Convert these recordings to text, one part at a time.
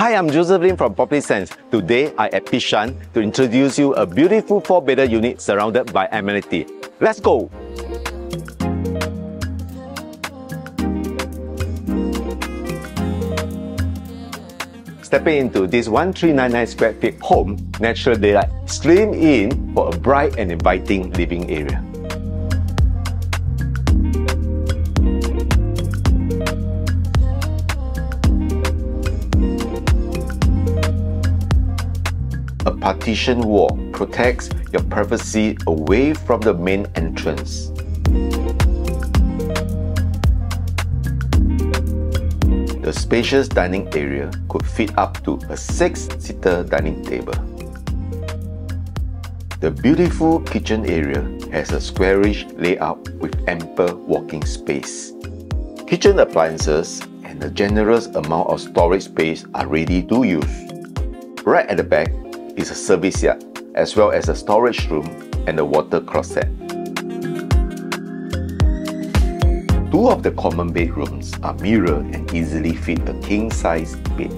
Hi, I'm Joseph Lim from Property Sense. Today, I'm at Bishan to introduce you a beautiful 4-bedder unit surrounded by amenity. Let's go! Stepping into this 1399 square feet home, natural daylight streams in for a bright and inviting living area. A partition wall protects your privacy away from the main entrance. The spacious dining area could fit up to a 6-seater dining table. The beautiful kitchen area has a squarish layout with ample walking space. Kitchen appliances and a generous amount of storage space are ready to use. Right at the back is a service yard, as well as a storage room and a water closet. 2 of the common bedrooms are mirrored and easily fit a king-size bed.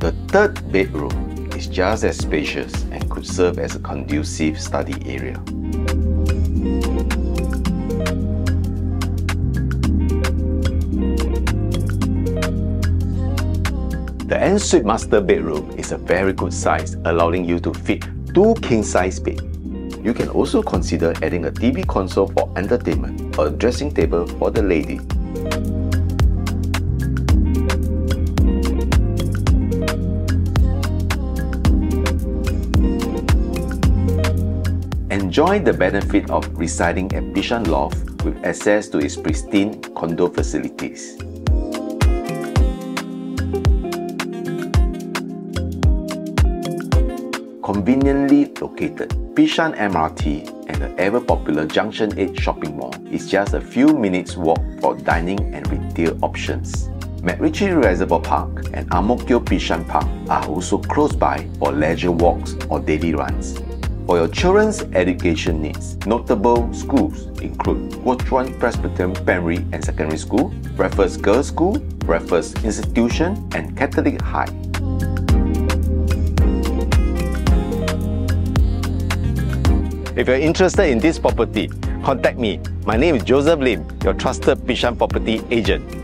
The 3rd bedroom is just as spacious and could serve as a conducive study area. The ensuite master bedroom is a very good size, allowing you to fit 2 king-size beds. You can also consider adding a TV console for entertainment or a dressing table for the lady. Enjoy the benefit of residing at Bishan Loft with access to its pristine condo facilities. Conveniently located, Bishan MRT and the ever-popular Junction 8 shopping mall is just a few minutes walk for dining and retail options. MacRitchie Reservoir Park and Ang Mo Kio Bishan Park are also close by for leisure walks or daily runs. For your children's education needs, notable schools include Catholic High Presbyterian Primary and Secondary School, Raffles Girls' School, Raffles Institution, and Catholic High. If you're interested in this property, contact me. My name is Joseph Lim, your trusted Bishan property agent.